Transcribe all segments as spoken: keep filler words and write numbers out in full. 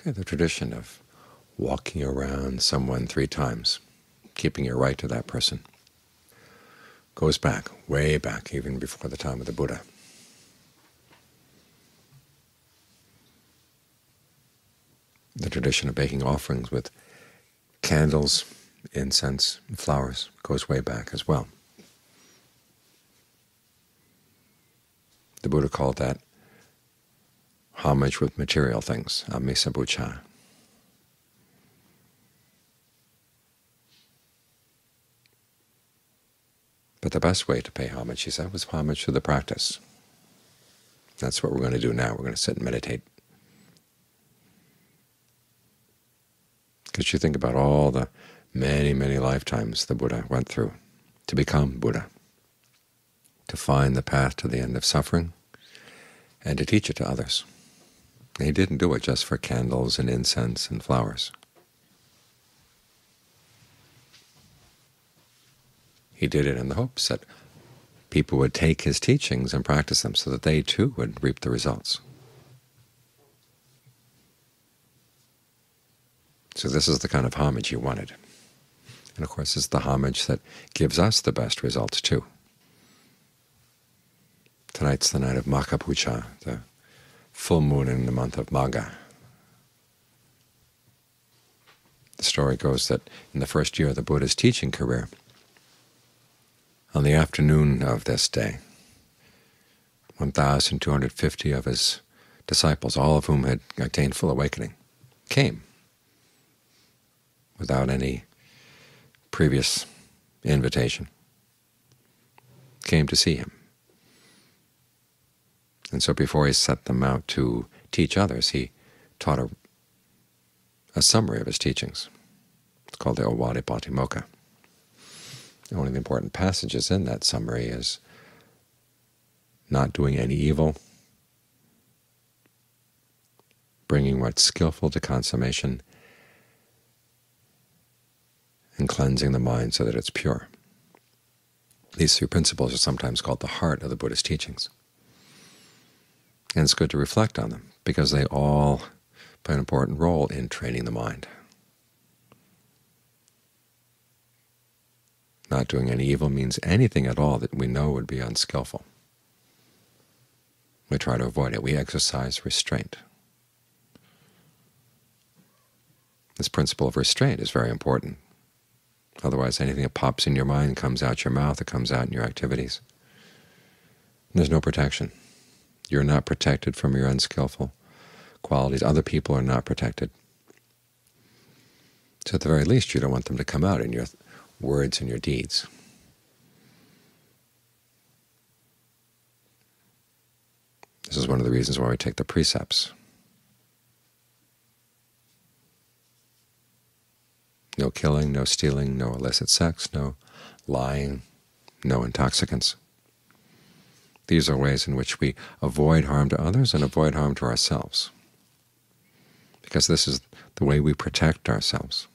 Okay, the tradition of walking around someone three times, keeping your right to that person, goes back, way back, even before the time of the Buddha. The tradition of making offerings with candles, incense, and flowers goes way back as well. The Buddha called that homage with material things, amisa bucha. But the best way to pay homage, he said, was homage to the practice. That's what we're going to do now. We're going to sit and meditate. Because you think about all the many, many lifetimes the Buddha went through to become Buddha, to find the path to the end of suffering, and to teach it to others. And he didn't do it just for candles and incense and flowers. He did it in the hopes that people would take his teachings and practice them so that they too would reap the results. So this is the kind of homage he wanted. And of course, it's the homage that gives us the best results too. Tonight's the night of Magha Puja, the full moon in the month of Magha. The story goes that in the first year of the Buddha's teaching career, on the afternoon of this day, one thousand two hundred fifty of his disciples, all of whom had attained full awakening, came without any previous invitation, came to see him. And so before he set them out to teach others, he taught a, a summary of his teachings. It's called the Owadipatimokkha. One of the important passages in that summary is not doing any evil, bringing what's skillful to consummation, and cleansing the mind so that it's pure. These three principles are sometimes called the heart of the Buddhist teachings. And it's good to reflect on them, because they all play an important role in training the mind. Not doing any evil means anything at all that we know would be unskillful. We try to avoid it. We exercise restraint. This principle of restraint is very important. Otherwise, anything that pops in your mind comes out your mouth, it comes out in your activities. There's no protection. You're not protected from your unskillful qualities. Other people are not protected. So at the very least, you don't want them to come out in your words and your deeds. This is one of the reasons why we take the precepts. No killing, no stealing, no illicit sex, no lying, no intoxicants. These are ways in which we avoid harm to others and avoid harm to ourselves, because this is the way we protect ourselves.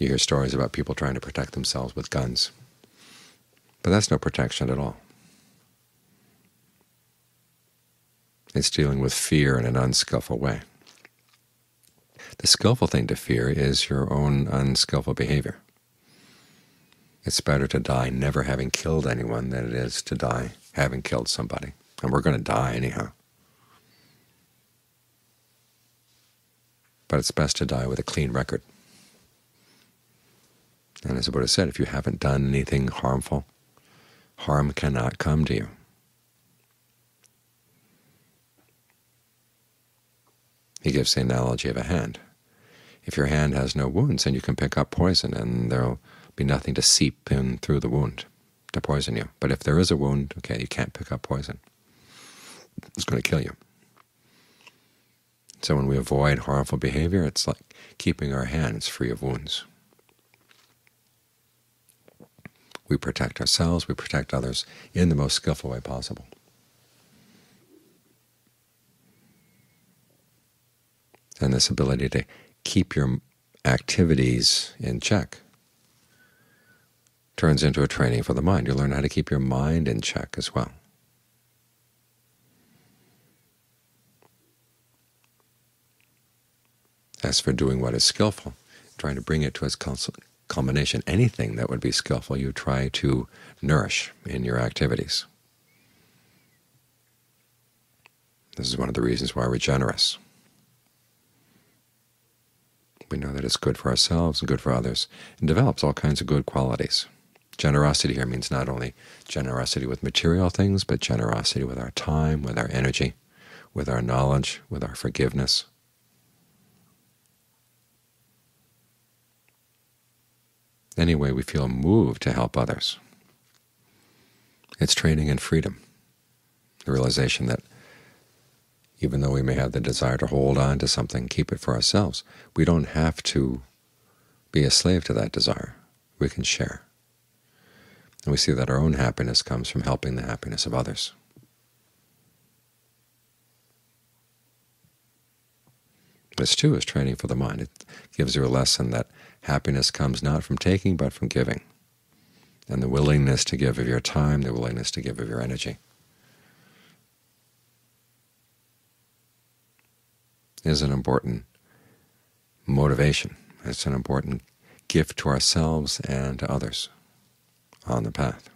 You hear stories about people trying to protect themselves with guns, but that's no protection at all. It's dealing with fear in an unskillful way. The skillful thing to fear is your own unskillful behavior. It's better to die never having killed anyone than it is to die having killed somebody. And we're going to die anyhow. But it's best to die with a clean record. And as the Buddha said, if you haven't done anything harmful, harm cannot come to you. He gives the analogy of a hand. If your hand has no wounds, then you can pick up poison, and there will be nothing to seep in through the wound to poison you. But if there is a wound, okay, you can't pick up poison. It's going to kill you. So when we avoid harmful behavior, it's like keeping our hands free of wounds. We protect ourselves, we protect others in the most skillful way possible. And this ability to keep your activities in check turns into a training for the mind. You learn how to keep your mind in check as well. sacrifice for doing what is skillful, trying to bring it to its culmination. Anything that would be skillful you try to nourish in your activities. This is one of the reasons why we're generous. We know that it's good for ourselves and good for others, and develops all kinds of good qualities. Generosity here means not only generosity with material things, but generosity with our time, with our energy, with our knowledge, with our forgiveness. Any way we feel moved to help others. It's training in freedom, the realization that even though we may have the desire to hold on to something, keep it for ourselves, we don't have to be a slave to that desire. We can share. And we see that our own happiness comes from helping the happiness of others. This, too, is training for the mind. It gives you a lesson that happiness comes not from taking but from giving, and the willingness to give of your time, the willingness to give of your energy is an important motivation. It's an important gift to ourselves and to others on the path.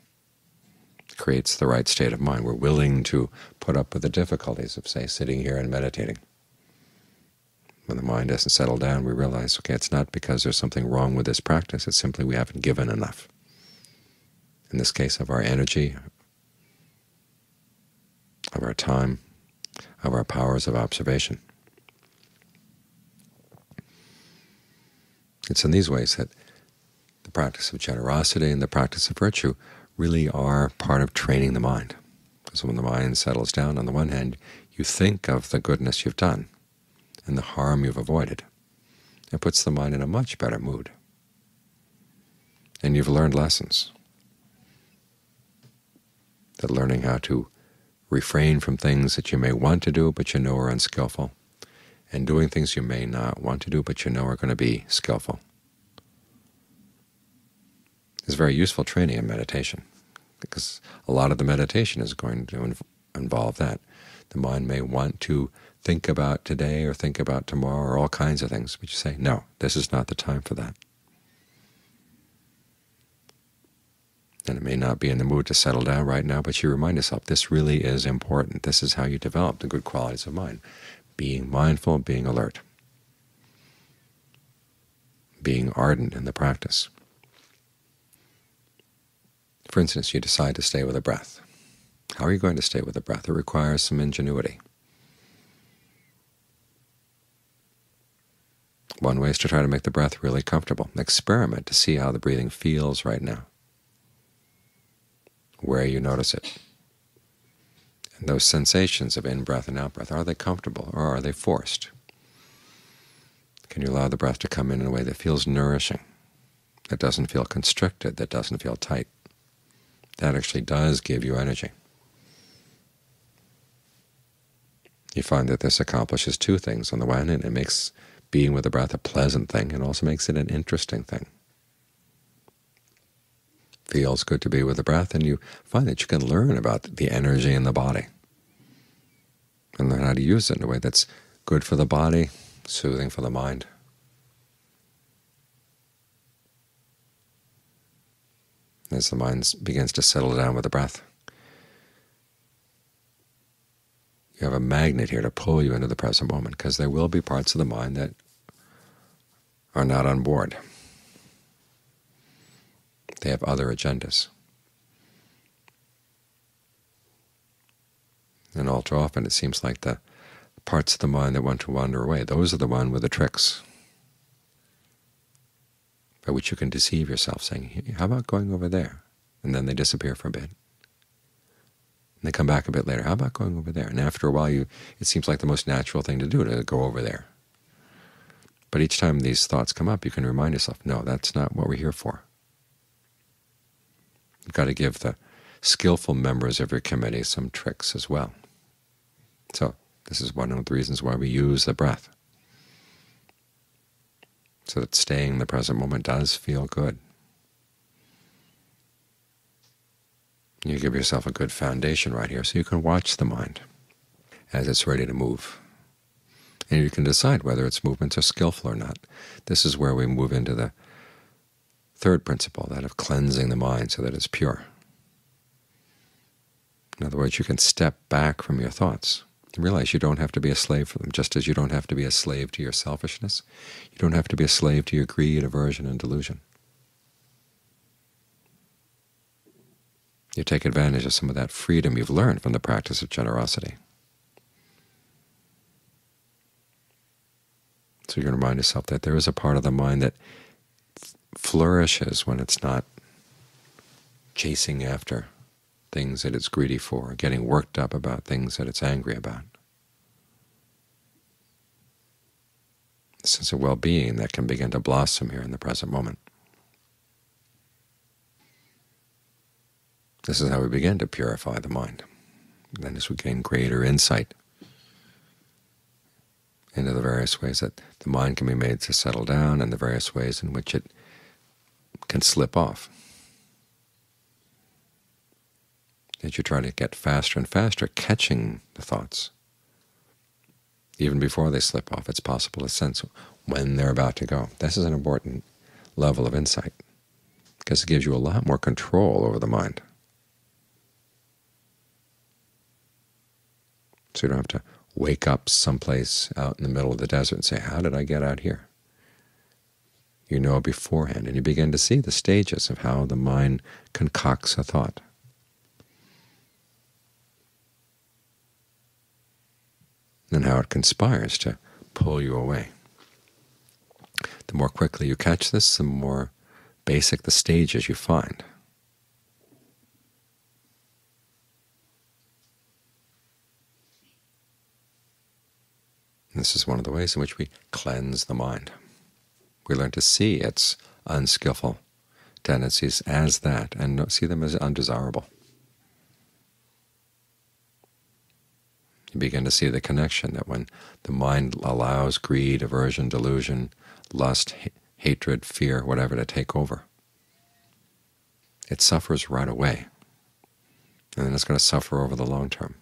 It creates the right state of mind. We're willing to put up with the difficulties of, say, sitting here and meditating. When the mind doesn't settle down, we realize, okay, it's not because there's something wrong with this practice, it's simply we haven't given enough. In this case, of our energy, of our time, of our powers of observation. It's in these ways that the practice of generosity and the practice of virtue really are part of training the mind. Because when the mind settles down, on the one hand, you think of the goodness you've done and the harm you've avoided. It puts the mind in a much better mood. And you've learned lessons. That learning how to refrain from things that you may want to do but you know are unskillful, and doing things you may not want to do but you know are going to be skillful. It's very useful training in meditation, because a lot of the meditation is going to involve that. The mind may want to think about today or think about tomorrow or all kinds of things, but you say, no, this is not the time for that. And it may not be in the mood to settle down right now, but you remind yourself, this really is important. This is how you develop the good qualities of mind: being mindful, being alert, being ardent in the practice. For instance, you decide to stay with a breath. How are you going to stay with a breath? It requires some ingenuity. One way is to try to make the breath really comfortable. Experiment to see how the breathing feels right now, where you notice it. And those sensations of in-breath and out-breath, are they comfortable or are they forced? Can you allow the breath to come in in a way that feels nourishing, that doesn't feel constricted, that doesn't feel tight? That actually does give you energy. You find that this accomplishes two things. On the one hand, it makes being with the breath a pleasant thing, and also makes it an interesting thing. Feels good to be with the breath, and you find that you can learn about the energy in the body and learn how to use it in a way that's good for the body, soothing for the mind. As the mind begins to settle down with the breath, you have a magnet here to pull you into the present moment, because there will be parts of the mind that are not on board. They have other agendas. And all too often it seems like the parts of the mind that want to wander away, those are the ones with the tricks, by which you can deceive yourself, saying, how about going over there? And then they disappear for a bit. And they come back a bit later. How about going over there? And after a while, you it seems like the most natural thing to do, to go over there. But each time these thoughts come up, you can remind yourself, no, that's not what we're here for. You've got to give the skillful members of your committee some tricks as well. So this is one of the reasons why we use the breath, so that staying in the present moment does feel good. You give yourself a good foundation right here, so you can watch the mind as it's ready to move, and you can decide whether its movements are skillful or not. This is where we move into the third principle, that of cleansing the mind so that it's pure. In other words, you can step back from your thoughts and realize you don't have to be a slave for them, just as you don't have to be a slave to your selfishness. You don't have to be a slave to your greed, aversion, and delusion. You take advantage of some of that freedom you've learned from the practice of generosity. So you're going to remind yourself that there is a part of the mind that flourishes when it's not chasing after things that it's greedy for, getting worked up about things that it's angry about. This sense of well-being that can begin to blossom here in the present moment. This is how we begin to purify the mind. And then as we gain greater insight into the various ways that the mind can be made to settle down and the various ways in which it can slip off. As you try to get faster and faster catching the thoughts, even before they slip off, it's possible to sense when they're about to go. This is an important level of insight because it gives you a lot more control over the mind. So you don't have to wake up someplace out in the middle of the desert and say, how did I get out here? You know beforehand, and you begin to see the stages of how the mind concocts a thought. And how it conspires to pull you away. The more quickly you catch this, the more basic the stages you find. This is one of the ways in which we cleanse the mind. We learn to see its unskillful tendencies as that, and see them as undesirable. You begin to see the connection that when the mind allows greed, aversion, delusion, lust, ha hatred, fear, whatever to take over, it suffers right away, and then it's going to suffer over the long term.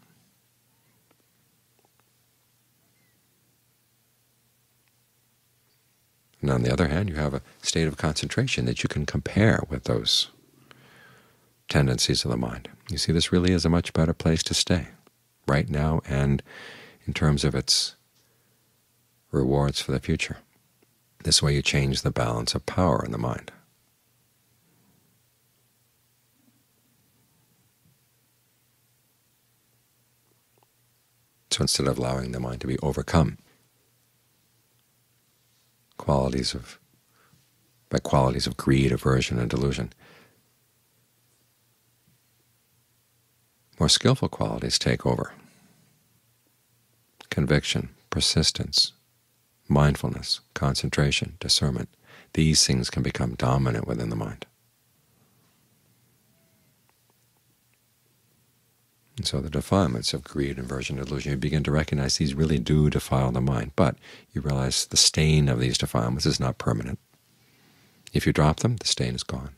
And on the other hand, you have a state of concentration that you can compare with those tendencies of the mind. You see, this really is a much better place to stay right now and in terms of its rewards for the future. This way you change the balance of power in the mind. So instead of allowing the mind to be overcome qualities of, by qualities of greed, aversion, and delusion, more skillful qualities take over: conviction, persistence, mindfulness, concentration, discernment. These things can become dominant within the mind. And so the defilements of greed, aversion, delusion, you begin to recognize these really do defile the mind, but you realize the stain of these defilements is not permanent. If you drop them, the stain is gone.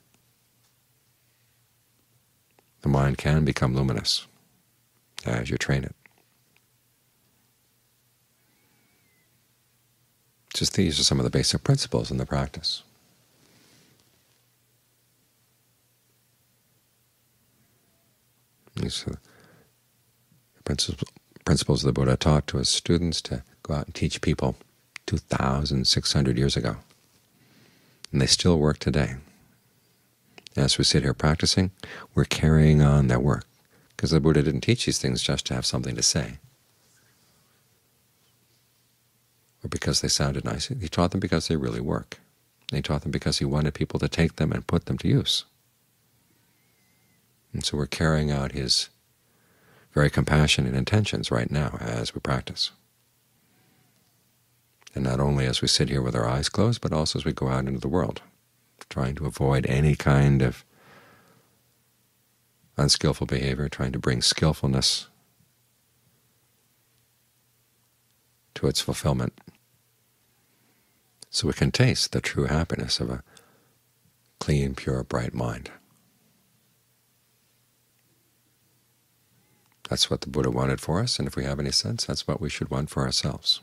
The mind can become luminous as you train it. Just these are some of the basic principles in the practice. These are the principles the Buddha taught to his students to go out and teach people two thousand six hundred years ago, and they still work today. As we sit here practicing, we're carrying on their work, because the Buddha didn't teach these things just to have something to say, or because they sounded nice. He taught them because they really work. And he taught them because he wanted people to take them and put them to use. And so we're carrying out his very compassionate intentions right now as we practice. And not only as we sit here with our eyes closed, but also as we go out into the world, trying to avoid any kind of unskillful behavior, trying to bring skillfulness to its fulfillment, so we can taste the true happiness of a clean, pure, bright mind. That's what the Buddha wanted for us, and if we have any sense, that's what we should want for ourselves.